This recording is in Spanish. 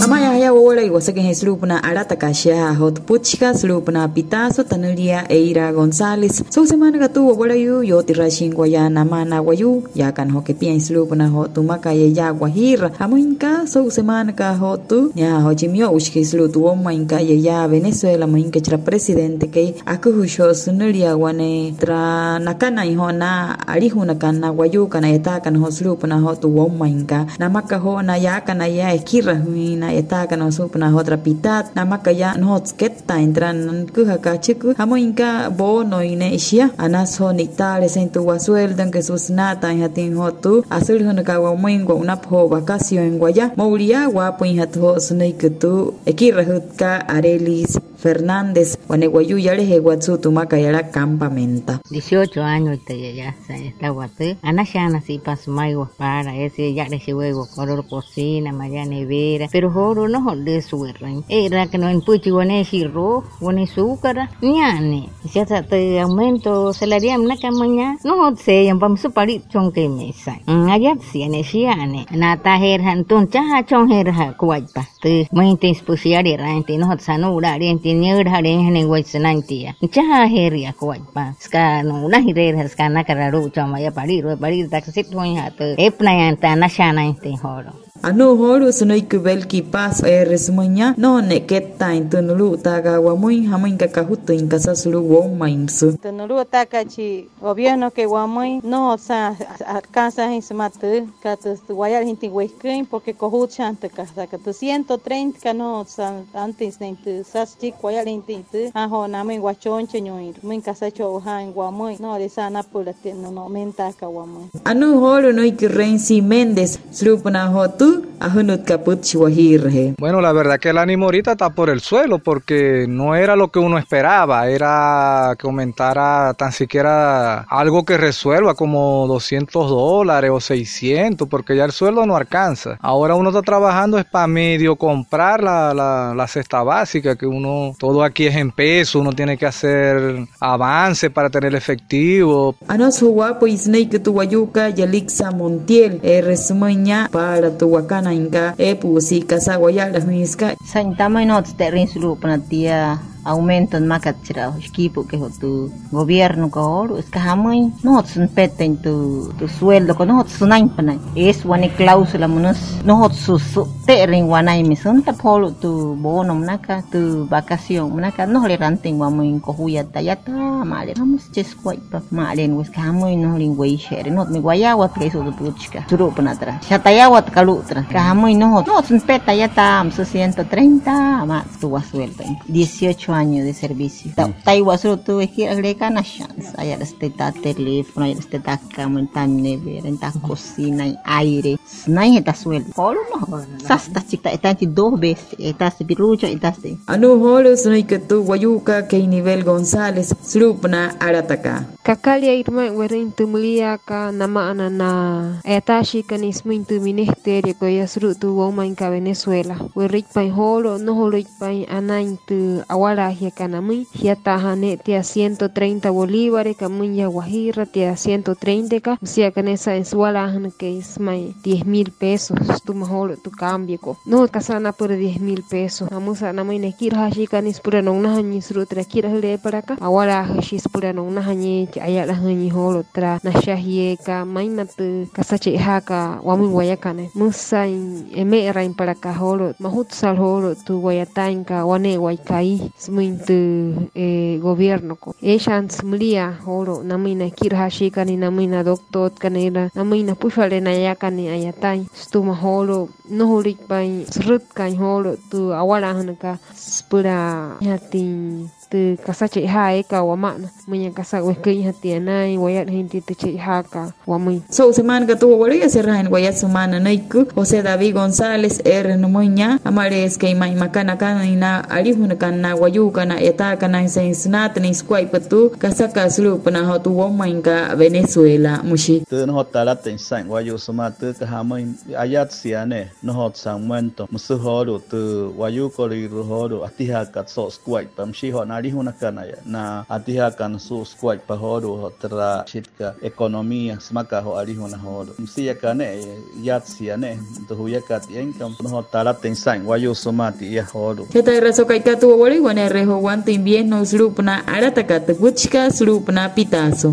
Amaya haya wola y wasa que es lupna Alatakaa hot puchkas lupna Pitazo tanelia Eira González. Su semana que tuvo wayuu yo tirashin guayana mana wayuu ya can hoque piens lupna hot tumaca y ya guajira. Amoinca su semana que hot tu ya hochimio ushkis lutu mainca y ya Venezuela mainca chra presidente que acujo sunelia guane tra nakana y hona arijuna cana wayuu canayeta can hos lupna hot tu mainca namaka hona ya canaya esquirra está que no supna otra pitat nada más que ya no sketa entran cuja cachico amoinca bono inesia anasonitales en tu guasueldan que sus nata en jatin hotu azul jonakawa moingo una po vacación guaya mauliagua puinjato sunikutu ekirajutka Arelis Fernández, Guaneguayú, ya les eguatsu, tumaca, campamenta. 18 años, y ya está guate. Anachana, si paso, maigua para, ese ya les llevo color cocina, maya nevera, pero joro no de suerte. Era que no empuche, guane chirro, guane azúcar, ñane. Si hasta te aumento salarial, una camaña, no se llaman, vamos a parir, chonque mesa. Allá, si en esiane, natajer, antón, chaja, chonjerja, cuaipa. Te mente especial, errante, no sanura, errante. Niños harén en Guaysenantia. Chaja heria coipa. Escano una hirera escana carraru chamaya parir taxito en hato. Epnayanta nashana este horo. Anu horu sunoiku belki pas resmoña no neketa intunulu taga guamuin jamuin kakahutu in casa sulu guamainsu. Tunulu taka chi gobierno que guamuin no sa alcanza en su matu katus guayar gente huesquin porque cojuchan te casa que 130 no san antes de tu sasti guayar gente tu ajo namen guachon cheñoin min casa chohan guamuin no de sana pula no mentaka guamuin. Anu horu noiku Renzi Méndez slupna hotu Bueno, la verdad que el ánimo ahorita está por el suelo porque no era lo que uno esperaba, era que aumentara tan siquiera algo que resuelva como $200 o 600 porque ya el sueldo no alcanza. Ahora uno está trabajando es para medio comprar la cesta básica que uno, todo aquí es en peso, uno tiene que hacer avance para tener efectivo. Montiel, para tu Wakana inca, epusi, casaguayalas, misca. Santama y no te rinslu, panatía. Aumentan macachira, esquipo que tu gobierno coro, es que jamás no son peten tu sueldo, que no son aimpanan. Es una cláusula, no son terren guanaime, son tapolo tu bono, naca, tu vacación, naca, no le ranten guamuin cojuya tallata, male, vamos chescuaipa, male, no es que jamás no lingüey shere, no me guayagua preso de puchca, churupan atrás, chatayagua calutra, que jamás no son petayata, 130 más tu guasuelta, 18 años de servicio. Taiwasro tuve que agregar una chance. Ayer este teléfono, ayer este cama, esta nevera, esta cocina, aire. Nadie está suelto. Solo no. Sasta chica, está dos veces. Estás pirucho, estás. Anu holos no hay que tu guayuca que nivel González, slupna Alatakaa. Kakalia irma werin tumliaka nama anana. Etashi canismo en tu ministerio que ya srutu womanca Venezuela. Werik pain holo, no holoik pain anain tu awal. Jiacanamuy, Jiatajane, tía 130 bolívares, Camuña Guajira, tía 130, Siacanesa en Sualajan, que es mai 10,000 pesos, tu mejor tu cambio. No, casana por 10,000 pesos. Vamos a Namuina Kirja, Jicanis Purano, unas añis rutra, Kirja de para acá, Aguarajis Purano, unas añis, Ayalas añis holotra, Nashahieca, Mainatu, Casache Jaca, Guamin Guayacane, Musain, Emerain para acá, Holo, Mahutzal Holo, tu Guayatanca, Guane Guaycaí. Smintu gobierno ko eshan smlia holo namina kirhashi kani namina doctor kanera namina pushale nayakani ayatai stuma holo no holik pai srut kan holo tu awala hanaka spura yatin tu kasache hae ka wamana munya kasak weki hatianai wayat hinti tu che haka wamai so semana ka tu wariya serrain wayat semana naiku José David González R no muña amares que mai makana kana ina ari hunaka na wayuu kana eta kana sensna tenis kuai petu kasaka selu penaho tu womai ka Venezuela mushi te no tala tensan wayuu sama te kahamai ayat siane no hot samento musuhoru tu wayuu kori rohoru atiha katso kuai pamshi ho nari hunakana ya na atiha kan su kuai pahoru hotra chitka economía smaka ho ari hunahoru msiya kane yat siane tu huyakat enkam no tala tensan wayuu sama ti ya horu heta raso kai katu wori wane reho guante invierno slupna Alatakaa guchka slupna Pitazo.